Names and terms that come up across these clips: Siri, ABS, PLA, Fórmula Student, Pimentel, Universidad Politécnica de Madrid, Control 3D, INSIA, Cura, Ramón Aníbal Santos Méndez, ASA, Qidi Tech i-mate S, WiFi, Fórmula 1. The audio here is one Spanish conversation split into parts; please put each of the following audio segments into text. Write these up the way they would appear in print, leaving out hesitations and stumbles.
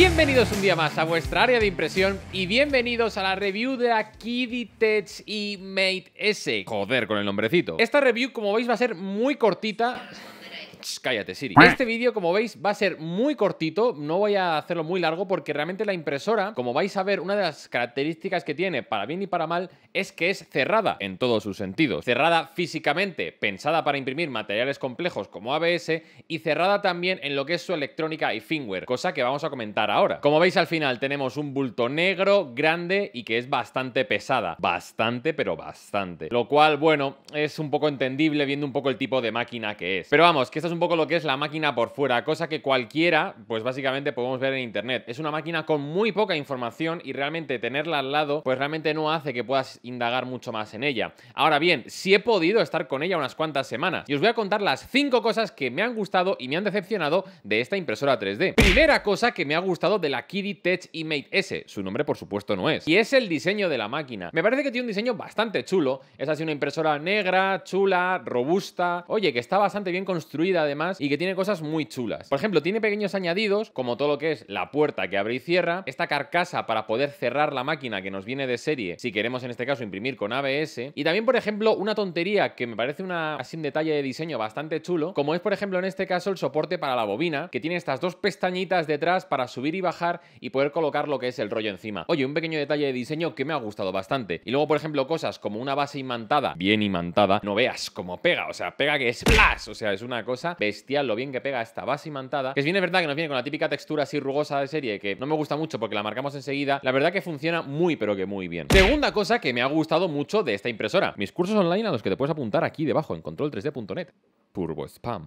Bienvenidos un día más a vuestra área de impresión y bienvenidos a la review de la Qidi Tech i-mate S. Joder con el nombrecito. Esta review, como veis, va a ser muy cortita. Cállate, Siri. Este vídeo, como veis, va a ser muy cortito. No voy a hacerlo muy largo porque realmente la impresora, como vais a ver, una de las características que tiene, para bien y para mal, es que es cerrada en todos sus sentidos. Cerrada físicamente, pensada para imprimir materiales complejos como ABS, y cerrada también en lo que es su electrónica y firmware, cosa que vamos a comentar ahora. Como veis, al final tenemos un bulto negro, grande y que es bastante pesada. Bastante, pero bastante. Lo cual, bueno, es un poco entendible viendo un poco el tipo de máquina que es. Pero vamos, que esta es un poco lo que es la máquina por fuera, cosa que cualquiera, pues básicamente podemos ver en internet. Es una máquina con muy poca información y realmente tenerla al lado, pues realmente no hace que puedas indagar mucho más en ella. Ahora bien, sí he podido estar con ella unas cuantas semanas y os voy a contar las 5 cosas que me han gustado y me han decepcionado de esta impresora 3D. Primera cosa que me ha gustado de la Qidi Tech i-mate S, su nombre por supuesto no es, y es el diseño de la máquina. Me parece que tiene un diseño bastante chulo. Es así una impresora negra, chula, robusta, oye, que está bastante bien construida además, y que tiene cosas muy chulas. Por ejemplo, tiene pequeños añadidos, como todo lo que es la puerta que abre y cierra, esta carcasa para poder cerrar la máquina que nos viene de serie si queremos en este caso imprimir con ABS, y también, por ejemplo, una tontería que me parece así un detalle de diseño bastante chulo, como es, por ejemplo, en este caso el soporte para la bobina, que tiene estas dos pestañitas detrás para subir y bajar y poder colocar lo que es el rollo encima. Oye, un pequeño detalle de diseño que me ha gustado bastante. Y luego, por ejemplo, cosas como una base imantada, bien imantada, no veas cómo pega, o sea, pega que es plas, o sea, es una cosa bestial lo bien que pega esta base imantada, que si bien es verdad que nos viene con la típica textura así rugosa de serie, que no me gusta mucho porque la marcamos enseguida, la verdad que funciona muy pero que muy bien. Segunda cosa que me ha gustado mucho de esta impresora: mis cursos online, a los que te puedes apuntar aquí debajo en control3d.net. Turbo spam.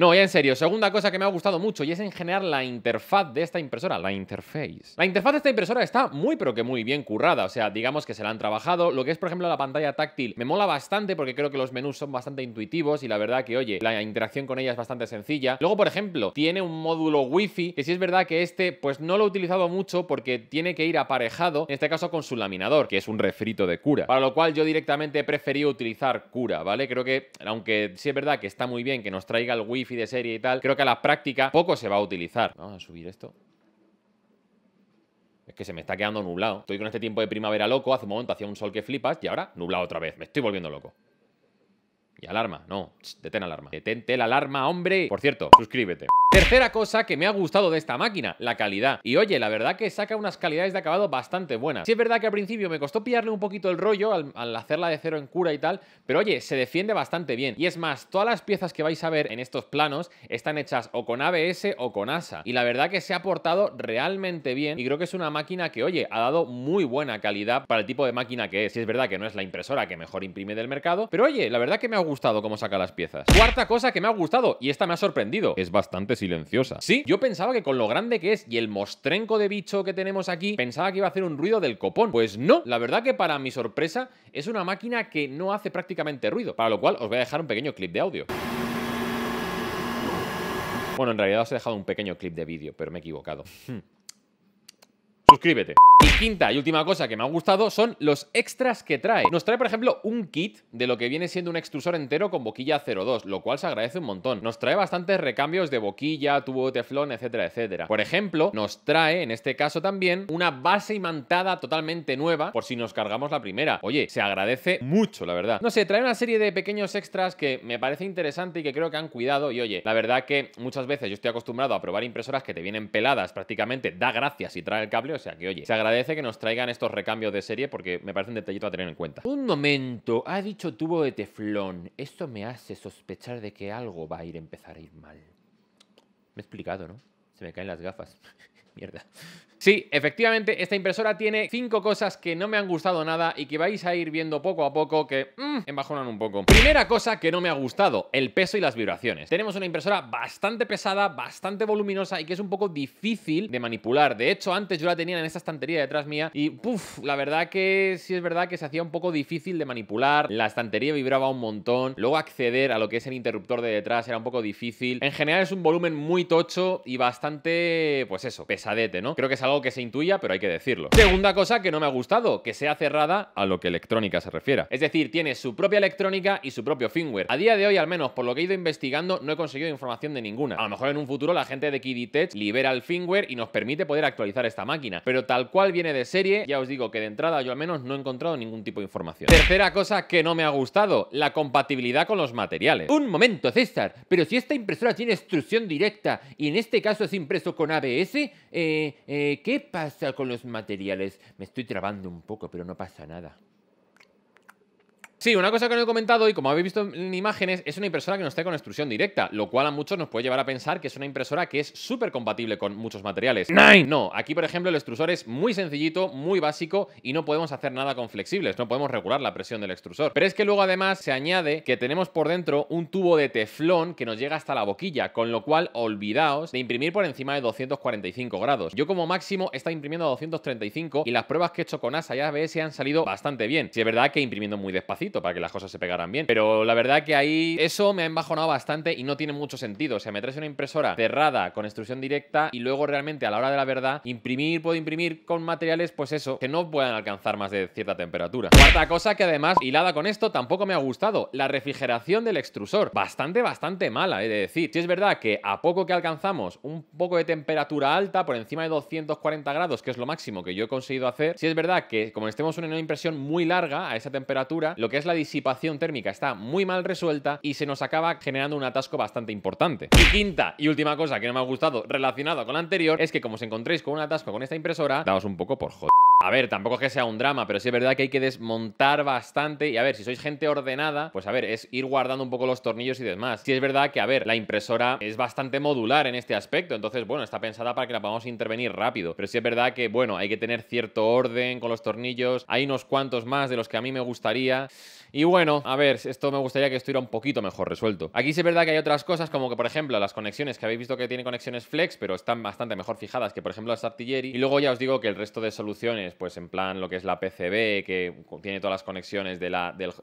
No, ya en serio, segunda cosa que me ha gustado mucho, y es en general la interfaz de esta impresora, la interface. La interfaz de esta impresora está muy pero que muy bien currada, o sea, digamos que se la han trabajado. Lo que es, por ejemplo, la pantalla táctil me mola bastante porque creo que los menús son bastante intuitivos y la verdad que, oye, la interacción con ella es bastante sencilla. Luego, por ejemplo, tiene un módulo wifi, que sí es verdad que este, pues no lo he utilizado mucho porque tiene que ir aparejado, en este caso con su laminador, que es un refrito de Cura, para lo cual yo directamente he preferido utilizar Cura, ¿vale? Creo que, aunque sí es verdad que está muy bien que nos traiga el wifi de serie y tal, creo que a la práctica poco se va a utilizar. Vamos a subir esto. Es que se me está quedando nublado. Estoy con este tiempo de primavera loco. Hace un momento hacía un sol que flipas y ahora nublado otra vez. Me estoy volviendo loco. Y alarma, no, detén alarma. Detente la alarma, hombre. Por cierto, suscríbete. Tercera cosa que me ha gustado de esta máquina: la calidad. Y oye, la verdad que saca unas calidades de acabado bastante buenas. Sí es verdad que al principio me costó pillarle un poquito el rollo al hacerla de cero en Cura y tal, pero oye, se defiende bastante bien. Y es más, todas las piezas que vais a ver en estos planos están hechas o con ABS o con ASA. Y la verdad que se ha portado realmente bien y creo que es una máquina que, oye, ha dado muy buena calidad para el tipo de máquina que es. Sí es verdad que no es la impresora que mejor imprime del mercado, pero oye, la verdad que me ha gustado cómo saca las piezas. Cuarta cosa que me ha gustado, y esta me ha sorprendido: es bastante silenciosa. Sí, yo pensaba que con lo grande que es y el mostrenco de bicho que tenemos aquí, pensaba que iba a hacer un ruido del copón. Pues no, la verdad que para mi sorpresa es una máquina que no hace prácticamente ruido, para lo cual os voy a dejar un pequeño clip de audio. Bueno, en realidad os he dejado un pequeño clip de vídeo, pero me he equivocado. Suscríbete. Y quinta y última cosa que me ha gustado son los extras que trae. Nos trae, por ejemplo, un kit de lo que viene siendo un extrusor entero con boquilla 02, lo cual se agradece un montón. Nos trae bastantes recambios de boquilla, tubo de teflón, etcétera, etcétera. Por ejemplo, nos trae, en este caso también, una base imantada totalmente nueva por si nos cargamos la primera. Oye, se agradece mucho, la verdad. No sé, trae una serie de pequeños extras que me parece interesante y que creo que han cuidado. Y oye, la verdad que muchas veces yo estoy acostumbrado a probar impresoras que te vienen peladas prácticamente. Da gracias si trae el cable, o sea que, oye, se agradece que nos traigan estos recambios de serie porque me parece un detallito a tener en cuenta. Un momento, ha dicho tubo de teflón. Esto me hace sospechar de que algo va a empezar a ir mal. Me he explicado, ¿no? Se me caen las gafas. Mierda. Sí, efectivamente, esta impresora tiene 5 cosas que no me han gustado nada y que vais a ir viendo poco a poco que embajonan un poco. Primera cosa que no me ha gustado: el peso y las vibraciones. Tenemos una impresora bastante pesada, bastante voluminosa y que es un poco difícil de manipular. De hecho, antes yo la tenía en esta estantería detrás mía y la verdad que sí es verdad que se hacía un poco difícil de manipular. La estantería vibraba un montón. Luego acceder a lo que es el interruptor de detrás era un poco difícil. En general es un volumen muy tocho y bastante, pues eso, pesadete, ¿no? Creo que es algo algo que se intuya, pero hay que decirlo. Segunda cosa que no me ha gustado, que sea cerrada a lo que electrónica se refiera. Es decir, tiene su propia electrónica y su propio firmware. A día de hoy, al menos por lo que he ido investigando, no he conseguido información de ninguna. A lo mejor en un futuro la gente de Qidi Tech libera el firmware y nos permite poder actualizar esta máquina. Pero tal cual viene de serie, ya os digo que de entrada yo al menos no he encontrado ningún tipo de información. Tercera cosa que no me ha gustado, la compatibilidad con los materiales. Un momento, César, pero si esta impresora tiene extrusión directa y en este caso es impreso con ABS, ¿qué pasa con los materiales? Me estoy trabando un poco, pero no pasa nada. Sí, una cosa que no he comentado y como habéis visto en imágenes, es una impresora que no está con extrusión directa, lo cual a muchos nos puede llevar a pensar que es una impresora que es súper compatible con muchos materiales. No, aquí por ejemplo el extrusor es muy sencillito, muy básico y no podemos hacer nada con flexibles, no podemos regular la presión del extrusor. Pero es que luego además se añade que tenemos por dentro un tubo de teflón que nos llega hasta la boquilla, con lo cual olvidaos de imprimir por encima de 245 grados. Yo como máximo he estado imprimiendo a 235 y las pruebas que he hecho con ASA y ABS han salido bastante bien. Sí, es verdad que imprimiendo muy despacito para que las cosas se pegaran bien, pero la verdad que ahí eso me ha embajonado bastante y no tiene mucho sentido. O sea, me traes una impresora cerrada con extrusión directa y luego realmente a la hora de la verdad puedo imprimir con materiales, pues eso, que no puedan alcanzar más de cierta temperatura. Cuarta cosa que además, hilada con esto, tampoco me ha gustado, la refrigeración del extrusor. Bastante mala, he de decir. Sí es verdad que a poco que alcanzamos un poco de temperatura alta, por encima de 240 grados, que es lo máximo que yo he conseguido hacer, sí es verdad que como estemos en una impresión muy larga a esa temperatura, lo que es la disipación térmica está muy mal resuelta y se nos acaba generando un atasco bastante importante. Y quinta y última cosa que no me ha gustado relacionado con la anterior es que como os encontréis con un atasco con esta impresora, daos un poco por joder. A ver, tampoco es que sea un drama, pero sí es verdad que hay que desmontar bastante y a ver, si sois gente ordenada, pues a ver, es ir guardando un poco los tornillos y demás. Sí es verdad que, a ver, la impresora es bastante modular en este aspecto, entonces, bueno, está pensada para que la podamos intervenir rápido, pero sí es verdad que, bueno, hay que tener cierto orden con los tornillos, hay unos cuantos más de los que a mí me gustaría y, bueno, a ver, esto me gustaría que estuviera un poquito mejor resuelto. Aquí sí es verdad que hay otras cosas como que, por ejemplo, las conexiones, que habéis visto que tiene conexiones flex, pero están bastante mejor fijadas que, por ejemplo, las Artillery, y luego ya os digo que el resto de soluciones, pues en plan lo que es la PCB, que tiene todas las conexiones de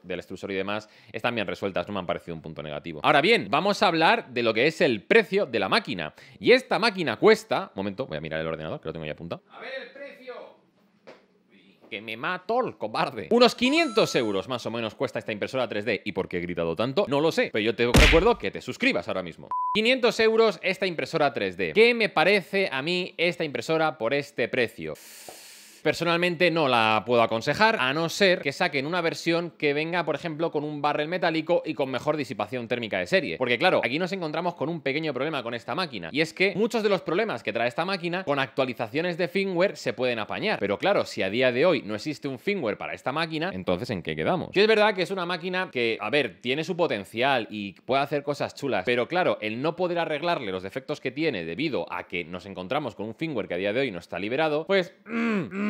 del extrusor y demás, están bien resueltas, no me han parecido un punto negativo. Ahora bien, vamos a hablar de lo que es el precio de la máquina. Y esta máquina cuesta... Momento, voy a mirar el ordenador, que lo tengo ya apuntado. A ver el precio... Que me mato el cobarde. Unos 500 euros más o menos cuesta esta impresora 3D. ¿Y por qué he gritado tanto? No lo sé, pero yo te recuerdo que te suscribas ahora mismo. 500 euros esta impresora 3D. ¿Qué me parece a mí esta impresora por este precio? Personalmente no la puedo aconsejar, a no ser que saquen una versión que venga, por ejemplo, con un barrel metálico y con mejor disipación térmica de serie. Porque claro, aquí nos encontramos con un pequeño problema con esta máquina, y es que muchos de los problemas que trae esta máquina con actualizaciones de firmware se pueden apañar. Pero claro, si a día de hoy no existe un firmware para esta máquina, entonces ¿en qué quedamos? Sí, es verdad que es una máquina que, a ver, tiene su potencial y puede hacer cosas chulas, pero claro, el no poder arreglarle los defectos que tiene debido a que nos encontramos con un firmware que a día de hoy no está liberado, pues...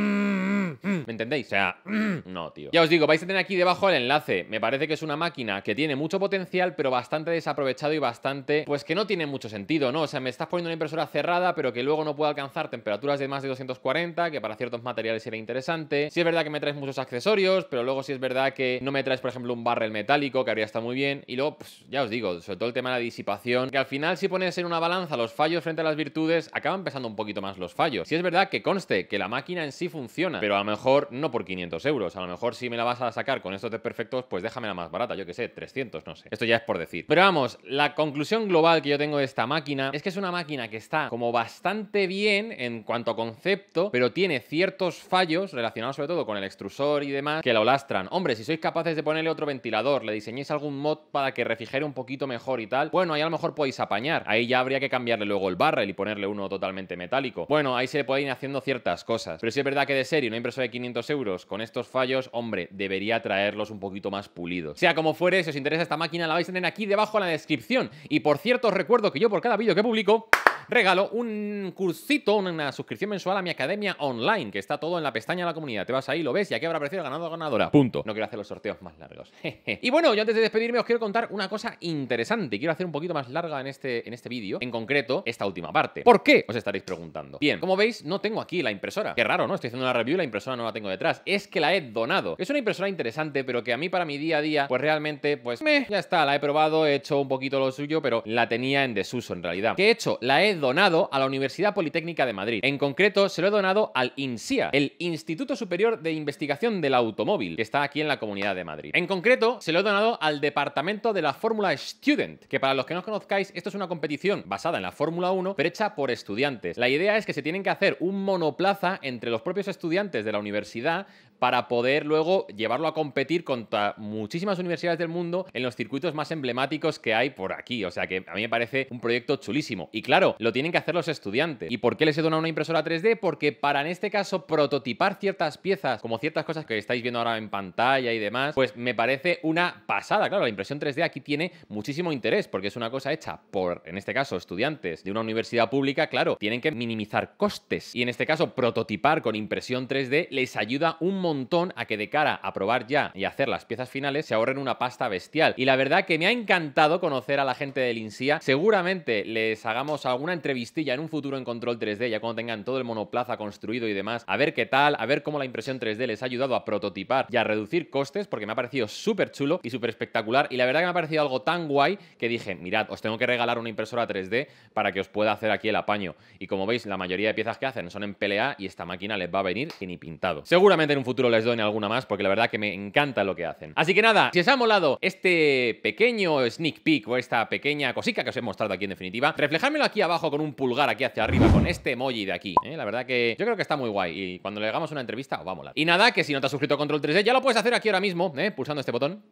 ¿Me entendéis? O sea, no, tío. Ya os digo, vais a tener aquí debajo el enlace. Me parece que es una máquina que tiene mucho potencial, pero bastante desaprovechado y bastante, pues que no tiene mucho sentido, ¿no? O sea, me estás poniendo una impresora cerrada, pero que luego no puede alcanzar temperaturas de más de 240, que para ciertos materiales era interesante. Sí es verdad que me traes muchos accesorios, pero luego sí es verdad que no me traes, por ejemplo, un barrel metálico, que habría estado muy bien. Y luego, pues, ya os digo, sobre todo el tema de la disipación, que al final si pones en una balanza los fallos frente a las virtudes, acaban pesando un poquito más los fallos. Sí es verdad que conste que la máquina en sí funciona, pero a lo mejor no por 500 euros. A lo mejor si me la vas a sacar con estos desperfectos, pues déjamela más barata, yo que sé, 300, no sé. Esto ya es por decir. Pero vamos, la conclusión global que yo tengo de esta máquina es que es una máquina que está como bastante bien en cuanto a concepto, pero tiene ciertos fallos relacionados sobre todo con el extrusor y demás que lo lastran. Hombre, si sois capaces de ponerle otro ventilador, le diseñéis algún mod para que refrigere un poquito mejor y tal, bueno, ahí a lo mejor podéis apañar. Ahí ya habría que cambiarle luego el barrel y ponerle uno totalmente metálico. Bueno, ahí se le pueden ir haciendo ciertas cosas. Pero si es verdad que de serie una impresora de 500 euros con estos fallos, hombre, debería traerlos un poquito más pulidos. Sea como fuere, si os interesa esta máquina, la vais a tener aquí debajo en la descripción. Y por cierto, os recuerdo que yo por cada vídeo que publico regalo un cursito, una suscripción mensual a mi academia online, que está todo en la pestaña de la comunidad. Te vas ahí, lo ves y aquí habrá aparecido el ganador o ganadora. Punto. No quiero hacer los sorteos más largos. Y bueno, yo antes de despedirme os quiero contar una cosa interesante. Quiero hacer un poquito más larga en este vídeo, en concreto esta última parte. ¿Por qué? Os estaréis preguntando. Bien, como veis, no tengo aquí la impresora. Qué raro, ¿no? Estoy haciendo una review y la impresora no la tengo detrás. Es que la he donado. Es una impresora interesante, pero que a mí para mi día a día, pues realmente, pues ya está, la he probado, he hecho un poquito lo suyo, pero la tenía en desuso en realidad. ¿Qué he hecho? La he he donado a la Universidad Politécnica de Madrid. En concreto, se lo he donado al INSIA, el Instituto Superior de Investigación del Automóvil, que está aquí en la Comunidad de Madrid. En concreto, se lo he donado al Departamento de la Fórmula Student, que para los que no os conozcáis, esto es una competición basada en la Fórmula 1, pero hecha por estudiantes. La idea es que se tienen que hacer un monoplaza entre los propios estudiantes de la universidad para poder luego llevarlo a competir contra muchísimas universidades del mundo en los circuitos más emblemáticos que hay por aquí. O sea que a mí me parece un proyecto chulísimo. Y claro, lo tienen que hacer los estudiantes. ¿Y por qué les he donado una impresora 3D? Porque para, en este caso, prototipar ciertas piezas, como ciertas cosas que estáis viendo ahora en pantalla y demás, pues me parece una pasada. Claro, la impresión 3D aquí tiene muchísimo interés porque es una cosa hecha por, en este caso, estudiantes de una universidad pública. Claro, tienen que minimizar costes. Y en este caso, prototipar con impresión 3D les ayuda un montón a que de cara a probar ya y hacer las piezas finales se ahorren una pasta bestial. Y la verdad que me ha encantado conocer a la gente del INSIA. Seguramente les hagamos alguna entrevistilla en un futuro en Control 3D, ya cuando tengan todo el monoplaza construido y demás, a ver qué tal, a ver cómo la impresión 3D les ha ayudado a prototipar y a reducir costes, porque me ha parecido súper chulo y súper espectacular. Y la verdad que me ha parecido algo tan guay que dije, mirad, os tengo que regalar una impresora 3D para que os pueda hacer aquí el apaño. Y como veis, la mayoría de piezas que hacen son en PLA y esta máquina les va a venir que ni pintado. Seguramente en un futuro les doy alguna más porque la verdad que me encanta lo que hacen. Así que nada, si os ha molado este pequeño sneak peek o esta pequeña cosica que os he mostrado aquí en definitiva, reflejármelo aquí abajo con un pulgar aquí hacia arriba con este emoji de aquí. La verdad que yo creo que está muy guay y cuando le hagamos una entrevista os va a molar. Y nada, que si no te has suscrito a Control 3D ya lo puedes hacer aquí ahora mismo, pulsando este botón.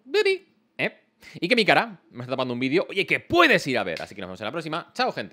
Y que mi cara me está tapando un vídeo, oye, que puedes ir a ver. Así que nos vemos en la próxima. Chao, gente.